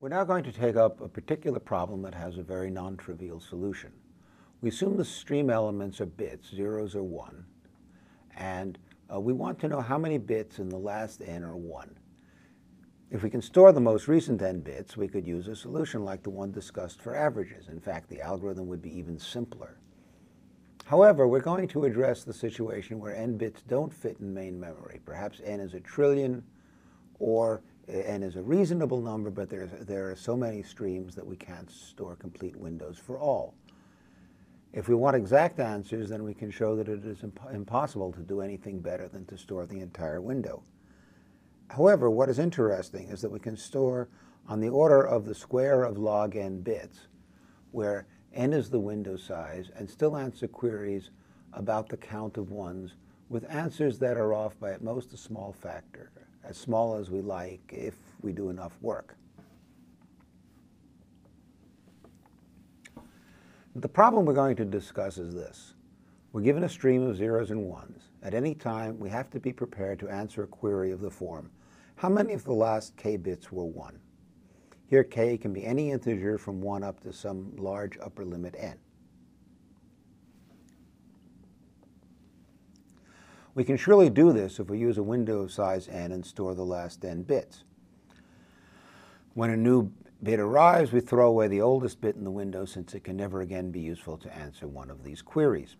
We're now going to take up a particular problem that has a very non-trivial solution. We assume the stream elements are bits, zeros or one, and we want to know how many bits in the last n are one. If we can store the most recent n bits, we could use a solution like the one discussed for averages. In fact, the algorithm would be even simpler. However, we're going to address the situation where n bits don't fit in main memory. Perhaps n is a trillion, or n is a reasonable number, but there are so many streams that we can't store complete windows for all. If we want exact answers, then we can show that it is impossible to do anything better than to store the entire window. However, what is interesting is that we can store on the order of the square of log n bits, where n is the window size, and still answer queries about the count of ones with answers that are off by at most a small factor, as small as we like if we do enough work. The problem we're going to discuss is this. We're given a stream of zeros and ones. At any time, we have to be prepared to answer a query of the form, how many of the last k bits were 1? Here k can be any integer from 1 up to some large upper limit n. We can surely do this if we use a window of size n and store the last n bits. When a new bit arrives, we throw away the oldest bit in the window since it can never again be useful to answer one of these queries.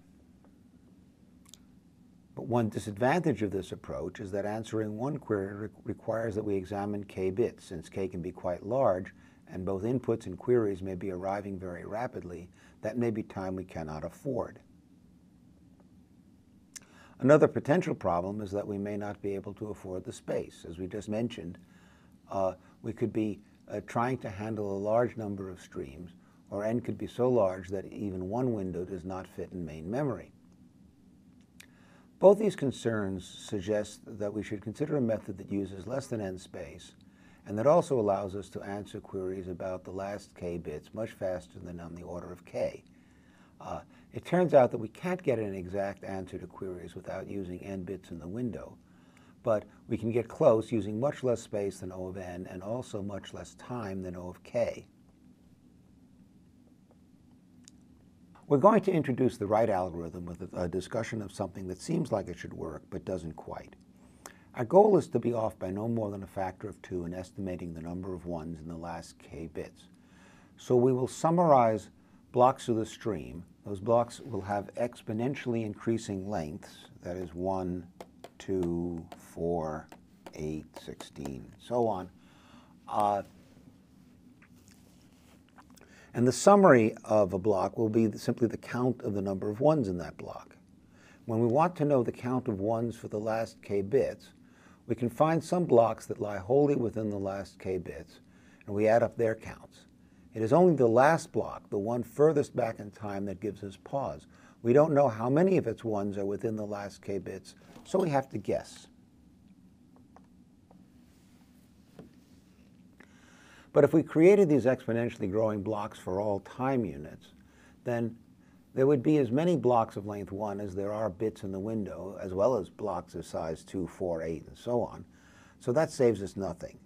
But one disadvantage of this approach is that answering one query requires that we examine k bits, since k can be quite large and both inputs and queries may be arriving very rapidly. That may be time we cannot afford. Another potential problem is that we may not be able to afford the space. As we just mentioned, we could be trying to handle a large number of streams, or n could be so large that even one window does not fit in main memory. Both these concerns suggest that we should consider a method that uses less than n space, and that also allows us to answer queries about the last k bits much faster than on the order of k. It turns out that we can't get an exact answer to queries without using n bits in the window, but we can get close using much less space than O of n and also much less time than O of k. We're going to introduce the right algorithm with a discussion of something that seems like it should work but doesn't quite. Our goal is to be off by no more than a factor of 2 in estimating the number of ones in the last k bits. So we will summarize blocks of the stream. Those blocks will have exponentially increasing lengths, that is 1, 2, 4, 8, 16, so on. And the summary of a block will be simply the count of the number of ones in that block. When we want to know the count of ones for the last k bits, we can find some blocks that lie wholly within the last k bits, and we add up their counts. It is only the last block, the one furthest back in time, that gives us pause. We don't know how many of its ones are within the last k bits, so we have to guess. But if we created these exponentially growing blocks for all time units, then there would be as many blocks of length 1 as there are bits in the window, as well as blocks of size 2, 4, 8, and so on. So that saves us nothing.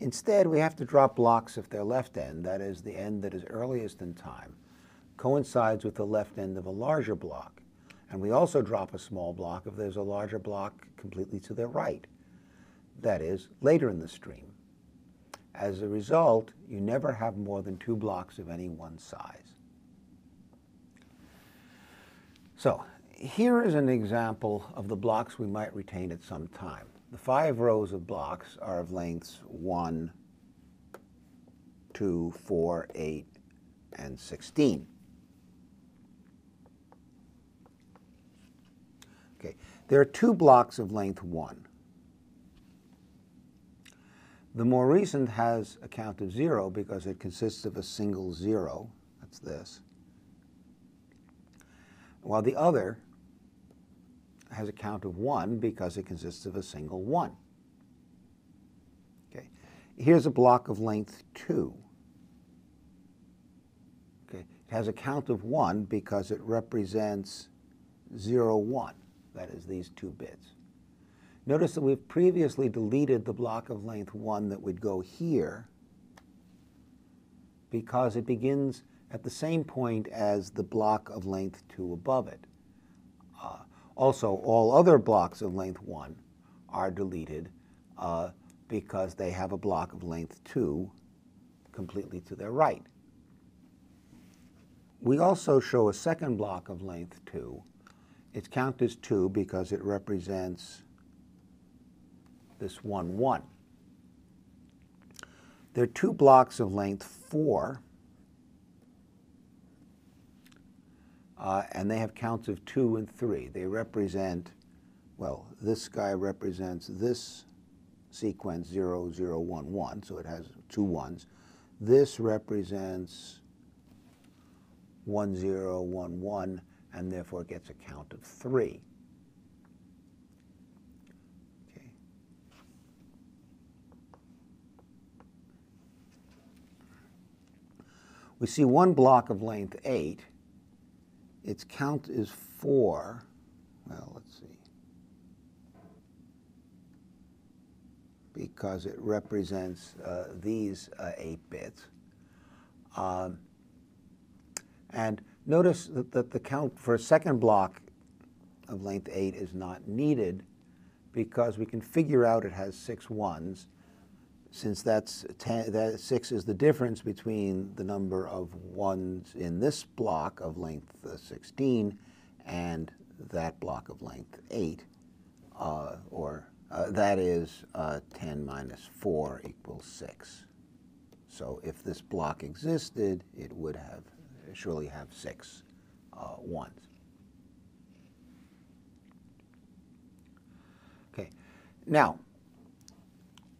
Instead, we have to drop blocks if their left end, that is, the end that is earliest in time, coincides with the left end of a larger block. And we also drop a small block if there's a larger block completely to their right, that is, later in the stream. As a result, you never have more than 2 blocks of any one size. So here is an example of the blocks we might retain at some time. The 5 rows of blocks are of lengths 1, 2, 4, 8, and 16. Okay. There are 2 blocks of length 1. The more recent has a count of 0 because it consists of a single 0. That's this. While the other has a count of 1 because it consists of a single 1. Okay. Here's a block of length 2. Okay. It has a count of 1 because it represents 0, 1, that is, these 2 bits. Notice that we've previously deleted the block of length 1 that would go here because it begins at the same point as the block of length 2 above it. Also, all other blocks of length 1 are deleted because they have a block of length 2 completely to their right. We also show a second block of length 2. Its count is 2 because it represents this 1, 1. There are two blocks of length 4, and they have counts of 2 and 3. They represent, well, this guy represents this sequence 0, 0, 1, 1, so it has two 1s. This represents 1, 0, 1, 1, and therefore gets a count of 3. Okay. We see one block of length 8. Its count is 4. Well, let's see. Because it represents these 8 bits. And notice that the count for a second block of length 8 is not needed because we can figure out it has 6 1s, since that's 10, that 6 is the difference between the number of 1s in this block of length 16 and that block of length 8, that is 10 minus 4 equals 6. So if this block existed, it would have surely have 6 1s. Okay, now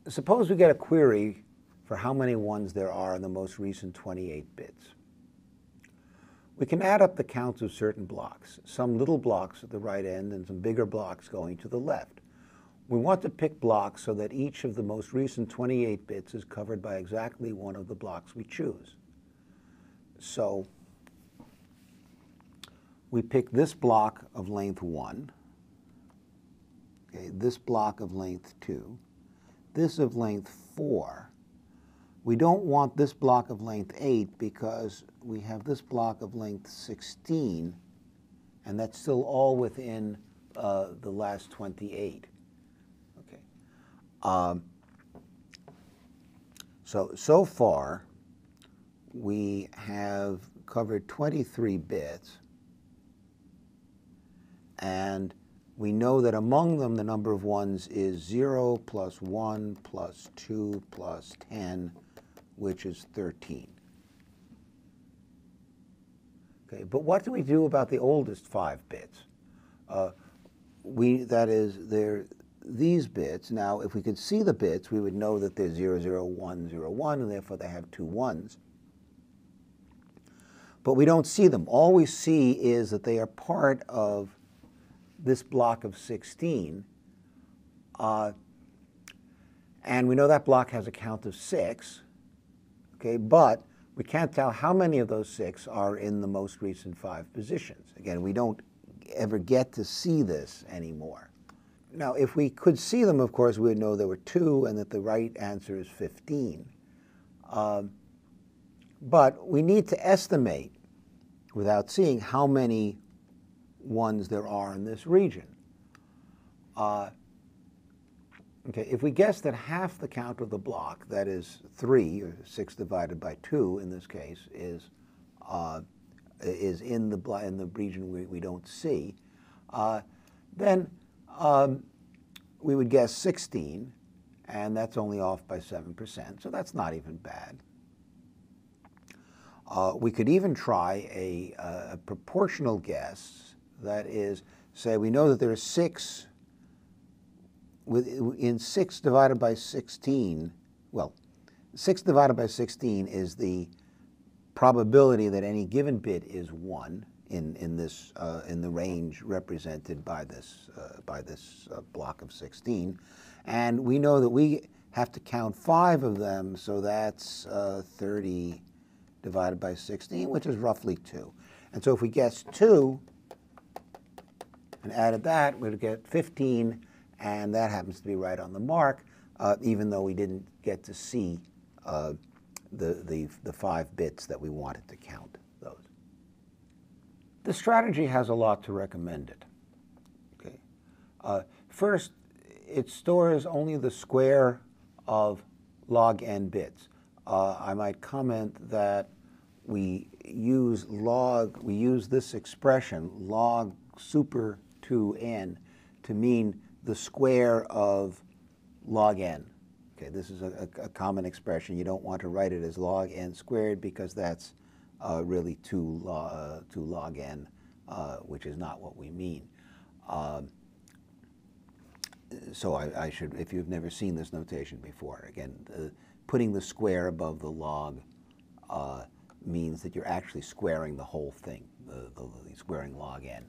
suppose we get a query for how many 1s there are in the most recent 28 bits. We can add up the counts of certain blocks, some little blocks at the right end and some bigger blocks going to the left. We want to pick blocks so that each of the most recent 28 bits is covered by exactly one of the blocks we choose. So we pick this block of length 1, okay, this block of length 2, this of length 4. We don't want this block of length 8 because we have this block of length 16, and that's still all within the last 28. Okay. So far, we have covered 23 bits, and we know that among them the number of 1s is 0 plus 1 plus 2 plus 10, which is 13. Okay, but what do we do about the oldest 5 bits? These bits, now if we could see the bits, we would know that they're 0, 0, 1, 0, 1, and therefore they have two 1s. But we don't see them. All we see is that they are part of this block of 16. And we know that block has a count of 6. Okay, but we can't tell how many of those 6 are in the most recent 5 positions. Again, we don't ever get to see this anymore. Now, if we could see them, of course, we would know there were 2 and that the right answer is 15. But we need to estimate, without seeing, how many 1s there are in this region. Okay, if we guess that half the count of the block, that is 3, or 6 divided by 2 in this case, is in the region we don't see, then we would guess 16, and that's only off by 7%, so that's not even bad. We could even try a proportional guess. That is, say we know that there are 6 in 6 divided by 16. Well, 6 divided by 16 is the probability that any given bit is 1 in the range represented by this block of 16, and we know that we have to count 5 of them, so that's 30. Divided by 16, which is roughly 2. And so if we guessed 2 and added that, we'd get 15, and that happens to be right on the mark, even though we didn't get to see the 5 bits that we wanted to count those. The strategy has a lot to recommend it. Okay. First, it stores only the square of log n bits. I might comment that we use this expression log super 2n to mean the square of log n. Okay, this is a common expression. You don't want to write it as log n squared because that's really 2 log n, which is not what we mean. So I should, if you've never seen this notation before, again, putting the square above the log means that you're actually squaring the whole thing, the squaring log n.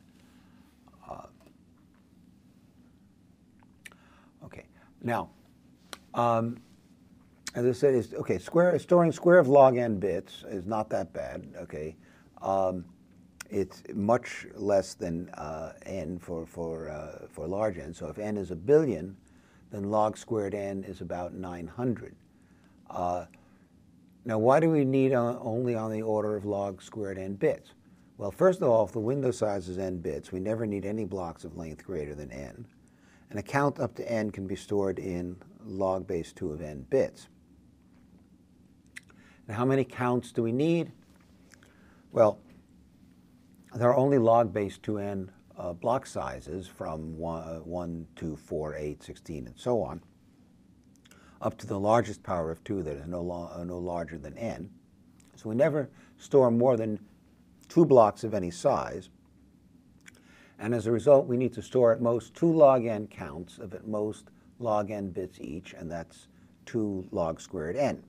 Okay, now, as I said, storing square of log n bits is not that bad, okay. It's much less than n for large n. So if n is 1 billion, then log squared n is about 900. Now, why do we need only on the order of log squared n bits? Well, first of all, if the window size is n bits, we never need any blocks of length greater than n. And a count up to n can be stored in log base 2 of n bits. Now, how many counts do we need? Well, there are only log base 2n block sizes from 1, 2, 4, 8, 16, and so on, up to the largest power of 2 that is no larger than n. So we never store more than 2 blocks of any size. And as a result, we need to store at most 2 log n counts of at most log n bits each, and that's 2 log squared n.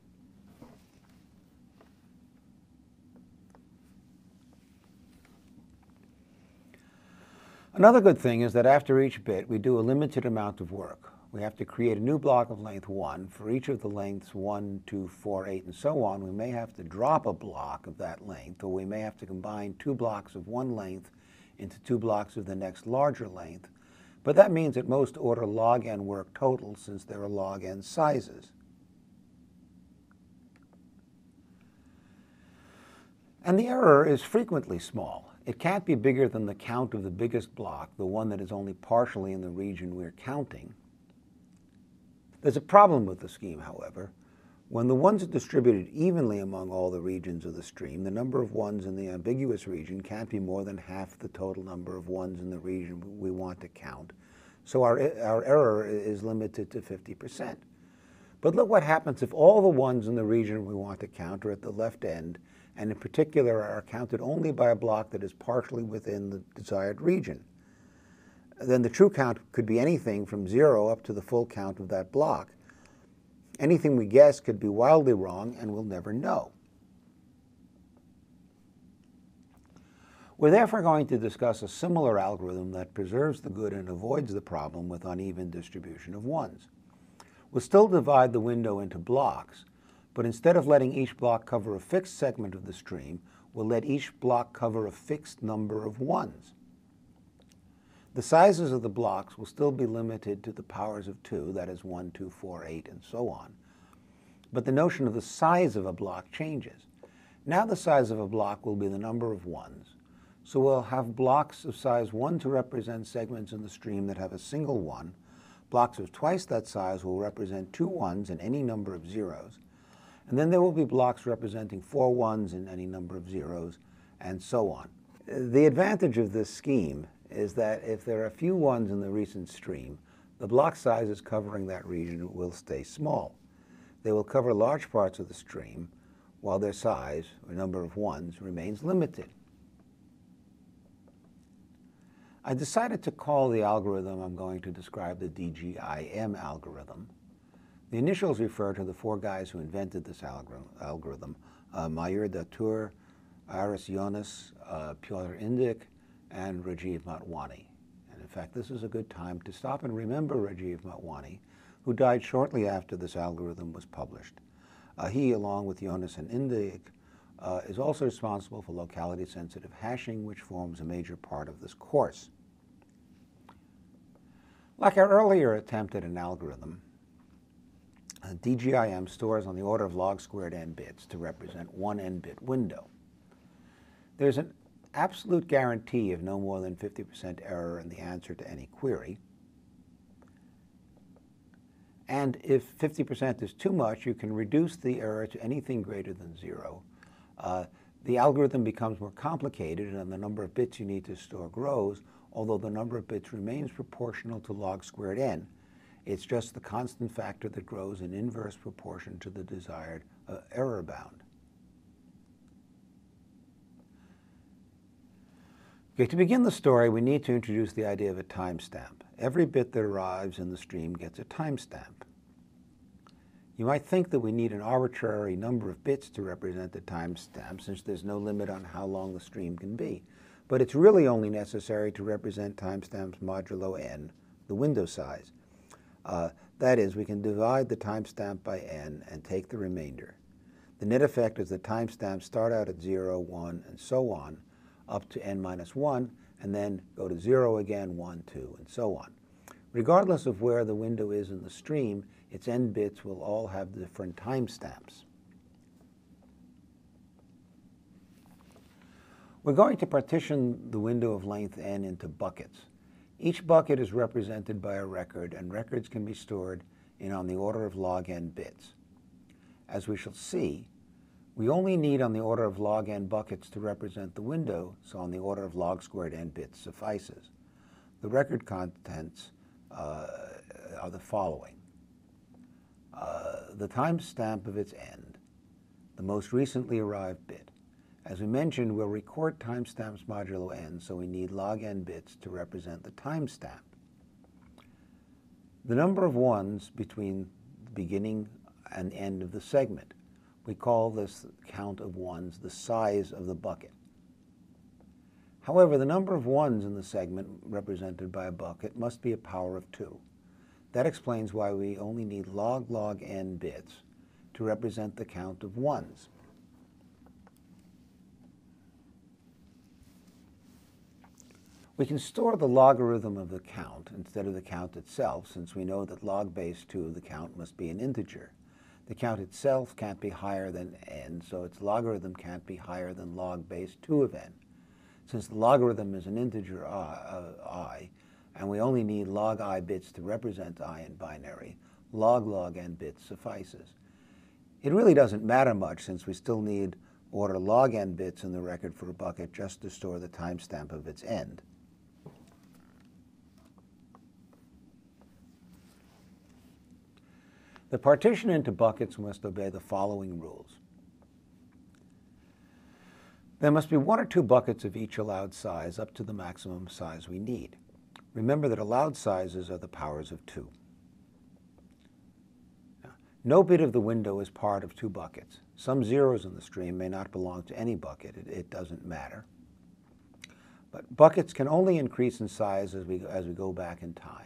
Another good thing is that after each bit, we do a limited amount of work. We have to create a new block of length 1. For each of the lengths 1, 2, 4, 8, and so on, we may have to drop a block of that length, or we may have to combine 2 blocks of one length into 2 blocks of the next larger length. But that means at most order log n work total, since there are log n sizes. And the error is frequently small. It can't be bigger than the count of the biggest block, the one that is only partially in the region we're counting. There's a problem with the scheme, however. When the ones are distributed evenly among all the regions of the stream, the number of ones in the ambiguous region can't be more than half the total number of ones in the region we want to count. So our error is limited to 50%. But look what happens if all the ones in the region we want to count are at the left end, and in particular are counted only by a block that is partially within the desired region. Then the true count could be anything from 0 up to the full count of that block. Anything we guess could be wildly wrong, and we'll never know. We're therefore going to discuss a similar algorithm that preserves the good and avoids the problem with uneven distribution of ones. We'll still divide the window into blocks, but instead of letting each block cover a fixed segment of the stream, we'll let each block cover a fixed number of ones. The sizes of the blocks will still be limited to the powers of 2, that is 1, 2, 4, 8, and so on. But the notion of the size of a block changes. Now the size of a block will be the number of ones. So we'll have blocks of size 1 to represent segments in the stream that have a single one. Blocks of twice that size will represent 2 ones and any number of zeros. And then there will be blocks representing 4 ones and any number of zeros, and so on. The advantage of this scheme is that if there are few ones in the recent stream, the block sizes covering that region will stay small. They will cover large parts of the stream, while their size, or number of ones, remains limited. I decided to call the algorithm I'm going to describe the DGIM algorithm. The initials refer to the 4 guys who invented this algorithm, Mayur Datar, Iris Jonas, Piotr Indyk, and Rajiv Motwani. And in fact, this is a good time to stop and remember Rajiv Motwani, who died shortly after this algorithm was published. He, along with Jonas and Indyk, is also responsible for locality-sensitive hashing, which forms a major part of this course. Like our earlier attempt at an algorithm, DGIM stores on the order of log squared n bits to represent one n bit window. There's an absolute guarantee of no more than 50% error in the answer to any query. And if 50% is too much, you can reduce the error to anything greater than 0. The algorithm becomes more complicated, and the number of bits you need to store grows, although the number of bits remains proportional to log squared n. It's just the constant factor that grows in inverse proportion to the desired error bound. Okay, to begin the story, we need to introduce the idea of a timestamp. Every bit that arrives in the stream gets a timestamp. You might think that we need an arbitrary number of bits to represent the timestamp, since there's no limit on how long the stream can be. But it's really only necessary to represent timestamps modulo n, the window size. That is, we can divide the timestamp by n and take the remainder. The net effect is that timestamps start out at 0, 1, and so on, up to n minus 1, and then go to 0 again, 1, 2, and so on. Regardless of where the window is in the stream, its n bits will all have different timestamps. We're going to partition the window of length n into buckets. Each bucket is represented by a record, and records can be stored in on the order of log n bits. As we shall see, we only need on the order of log n buckets to represent the window, so on the order of log squared n bits suffices. The record contents are the following. The timestamp of its end, the most recently arrived bit. As we mentioned, we'll record timestamps modulo n, so we need log n bits to represent the timestamp. The number of ones between the beginning and end of the segment. We call this count of ones the size of the bucket. However, the number of ones in the segment represented by a bucket must be a power of 2. That explains why we only need log n bits to represent the count of ones. We can store the logarithm of the count instead of the count itself, since we know that log base 2 of the count must be an integer. The count itself can't be higher than n, so its logarithm can't be higher than log base 2 of n. Since the logarithm is an integer I, and we only need log I bits to represent I in binary, log n bits suffices. It really doesn't matter much, since we still need order log n bits in the record for a bucket just to store the timestamp of its end. The partition into buckets must obey the following rules. There must be 1 or 2 buckets of each allowed size up to the maximum size we need. Remember that allowed sizes are the powers of 2. No bit of the window is part of 2 buckets. Some zeros in the stream may not belong to any bucket. It doesn't matter. But buckets can only increase in size as we go back in time.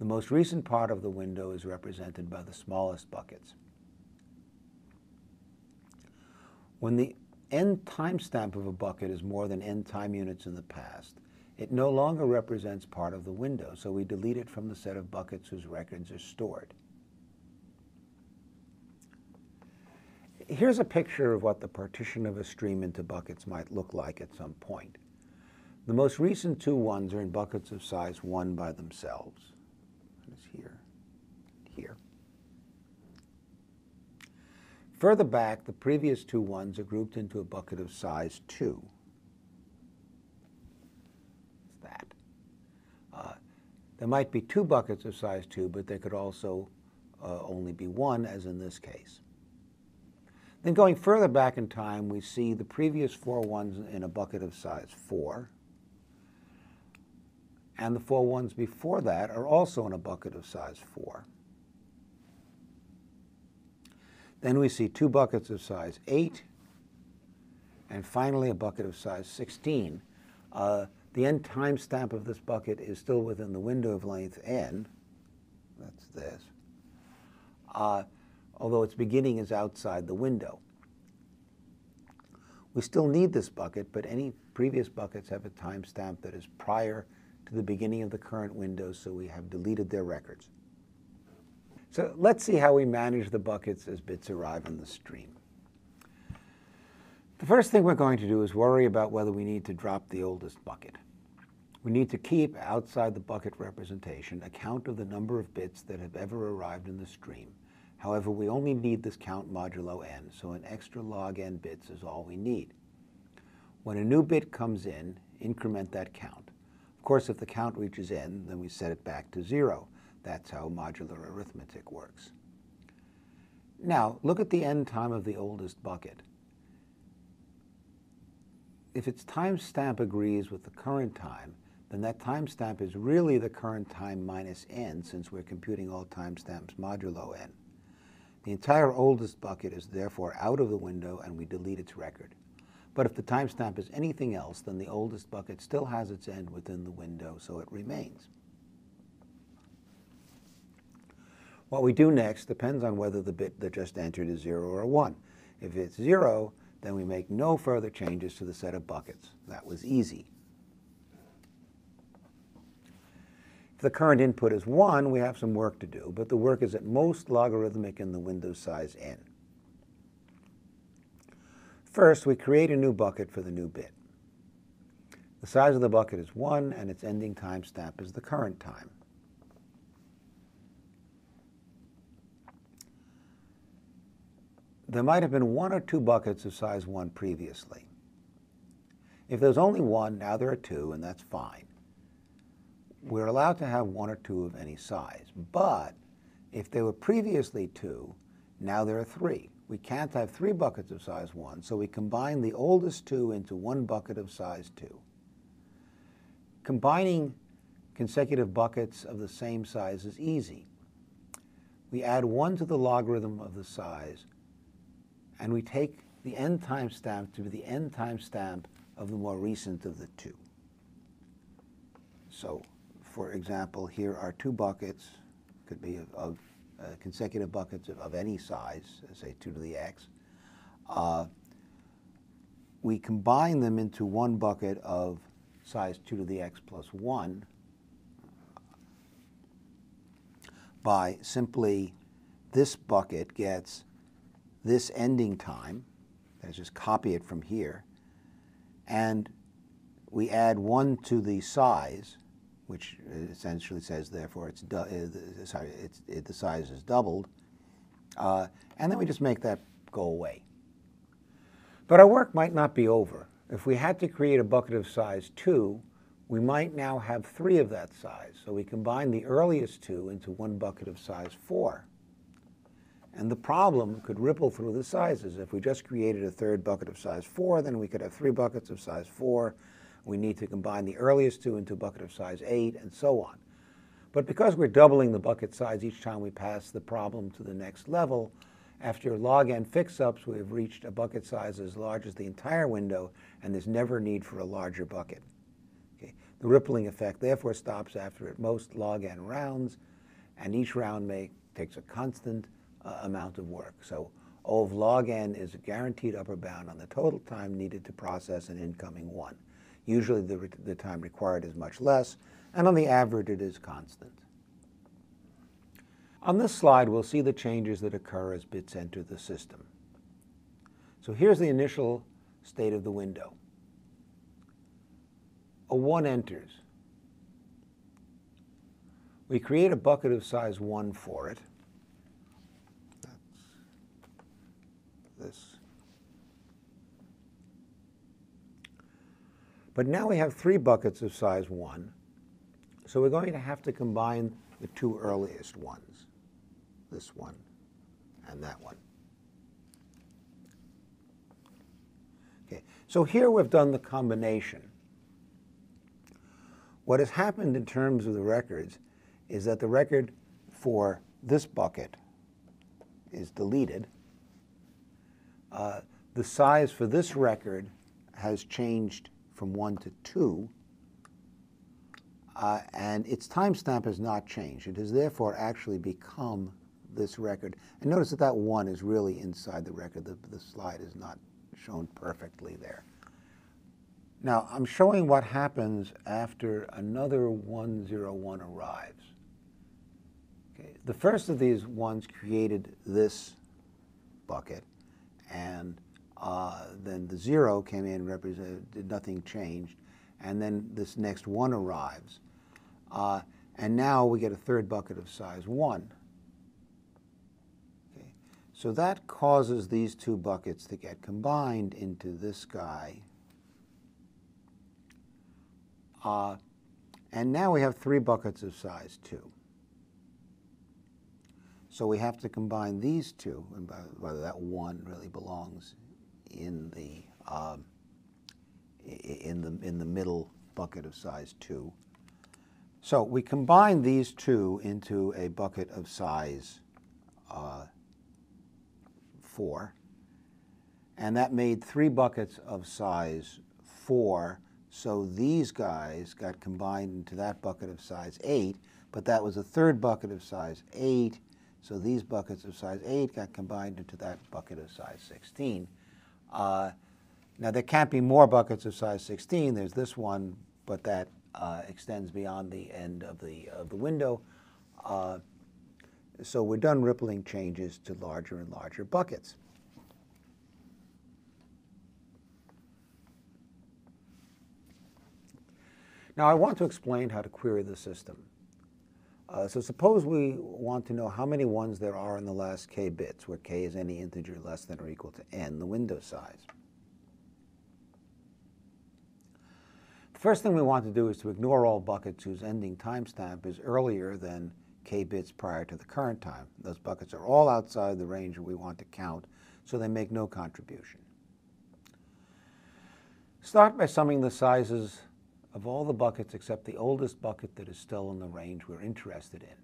The most recent part of the window is represented by the smallest buckets. When the n timestamp of a bucket is more than n time units in the past, it no longer represents part of the window, so we delete it from the set of buckets whose records are stored. Here's a picture of what the partition of a stream into buckets might look like at some point. The most recent 2 ones are in buckets of size 1 by themselves. Here. Further back, the previous 2 ones are grouped into a bucket of size 2. There might be 2 buckets of size 2, but there could also only be 1, as in this case. Then going further back in time, we see the previous 4 ones in a bucket of size 4. And the 4 ones before that are also in a bucket of size 4. Then we see 2 buckets of size 8, and finally a bucket of size 16. The n timestamp of this bucket is still within the window of length n. That's this. Although its beginning is outside the window. We still need this bucket, but any previous buckets have a timestamp that is prior to the beginning of the current window, so we have deleted their records. So let's see how we manage the buckets as bits arrive on the stream. The first thing we're going to do is worry about whether we need to drop the oldest bucket. We need to keep, outside the bucket representation, a count of the number of bits that have ever arrived in the stream. However, we only need this count modulo n, so an extra log n bits is all we need. When a new bit comes in, increment that count. Of course, if the count reaches n, then we set it back to 0. That's how modular arithmetic works. Now, look at the end time of the oldest bucket. If its timestamp agrees with the current time, then that timestamp is really the current time minus n, since we're computing all timestamps modulo n. The entire oldest bucket is therefore out of the window, and we delete its record. But if the timestamp is anything else, then the oldest bucket still has its end within the window, so it remains. What we do next depends on whether the bit that just entered is 0 or 1. If it's 0, then we make no further changes to the set of buckets. That was easy. If the current input is 1, we have some work to do, but the work is at most logarithmic in the window size n. First, we create a new bucket for the new bit. The size of the bucket is 1, and its ending timestamp is the current time. There might have been 1 or 2 buckets of size 1 previously. If there's only 1, now there are 2, and that's fine. We're allowed to have 1 or 2 of any size. But if there were previously 2, now there are 3. We can't have 3 buckets of size 1, so we combine the oldest 2 into 1 bucket of size 2. Combining consecutive buckets of the same size is easy. We add 1 to the logarithm of the size, and we take the end timestamp to be the end timestamp of the more recent of the 2. So, for example, here are 2 buckets, could be of consecutive buckets of any size, say 2 to the x. We combine them into 1 bucket of size 2 to the x plus 1 by simply this bucket gets this ending time, let's just copy it from here, and we add 1 to the size, which essentially says, therefore, the size is doubled, and then we just make that go away. But our work might not be over. If we had to create a bucket of size 2, we might now have 3 of that size, so we combine the earliest 2 into 1 bucket of size 4. And the problem could ripple through the sizes. If we just created a 3rd bucket of size 4, then we could have 3 buckets of size 4. We need to combine the earliest 2 into a bucket of size 8, and so on. But because we're doubling the bucket size each time we pass the problem to the next level, after log n fix-ups, we have reached a bucket size as large as the entire window, and there's never need for a larger bucket. Okay? The rippling effect therefore stops after at most log n rounds, and each round takes a constant amount of work. So O of log n is a guaranteed upper bound on the total time needed to process an incoming 1. Usually the time required is much less, and on the average it is constant. On this slide we'll see the changes that occur as bits enter the system. So here's the initial state of the window. A 1 enters. We create a bucket of size 1 for it. But now we have 3 buckets of size 1, so we're going to have to combine the 2 earliest ones, this one and that one. Okay, so here we've done the combination. What has happened in terms of the records is that the record for this bucket is deleted. The size for this record has changed from 1 to 2, and its timestamp has not changed. It has therefore actually become this record. And notice that that 1 is really inside the record. The slide is not shown perfectly there. Now, I'm showing what happens after another 101 arrives. Okay. The first of these ones created this bucket, and then the zero came in, represented nothing changed, and then this next one arrives. And now we get a third bucket of size 1. Okay. So that causes these two buckets to get combined into this guy. And now we have 3 buckets of size 2. So we have to combine these two, and whether that one really belongs in the middle bucket of size 2. So we combine these two into a bucket of size 4, and that made 3 buckets of size 4. So these guys got combined into that bucket of size 8, but that was a third bucket of size 8. So these buckets of size 8 got combined into that bucket of size 16. Now there can't be more buckets of size 16. There's this one, but that extends beyond the end of the window. So we're done rippling changes to larger and larger buckets. Now I want to explain how to query the system. So suppose we want to know how many ones there are in the last k bits, where k is any integer less than or equal to n, the window size. First thing we want to do is to ignore all buckets whose ending timestamp is earlier than k bits prior to the current time. Those buckets are all outside the range that we want to count, so they make no contribution. Start by summing the sizes of all the buckets except the oldest bucket that is still in the range we're interested in.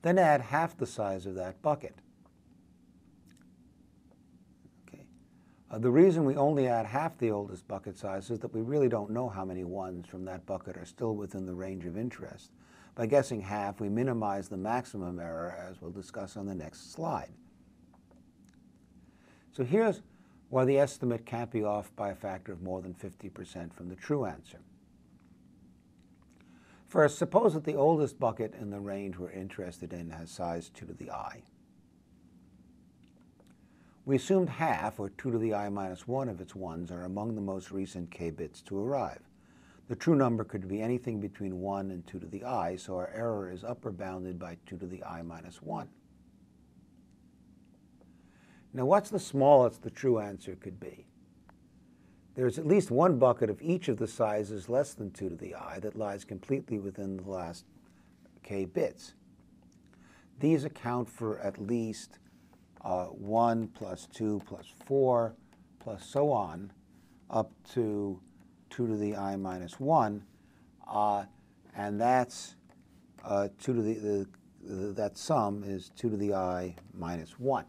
Then add half the size of that bucket. The reason we only add half the oldest bucket size is that we really don't know how many ones from that bucket are still within the range of interest. By guessing half, we minimize the maximum error, as we'll discuss on the next slide. So here's why the estimate can't be off by a factor of more than 50% from the true answer. First, suppose that the oldest bucket in the range we're interested in has size 2 to the i. We assumed half, or 2 to the I minus 1 of its 1s, are among the most recent k bits to arrive. The true number could be anything between 1 and 2 to the I, so our error is upper bounded by 2 to the I minus 1. Now what's the smallest the true answer could be? There's at least one bucket of each of the sizes less than 2 to the I that lies completely within the last k bits. These account for at least 1 plus 2 plus 4 plus so on up to 2 to the I minus 1, and that's 2 to the that sum is 2 to the I minus 1.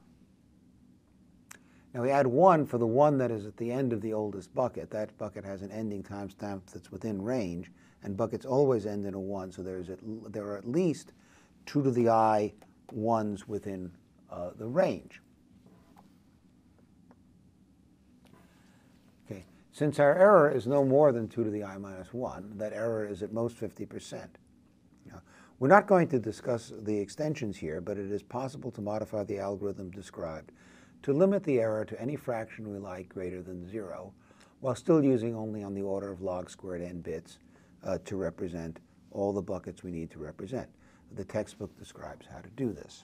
Now we add 1 for the one that is at the end of the oldest bucket. That bucket has an ending timestamp that's within range, and buckets always end in a 1, so there are at least 2 to the I 1s within the range. Okay. Since our error is no more than 2 to the I minus 1, that error is at most 50%. Now, we're not going to discuss the extensions here, but it is possible to modify the algorithm described to limit the error to any fraction we like greater than 0, while still using only on the order of log squared n bits to represent all the buckets we need to represent. The textbook describes how to do this.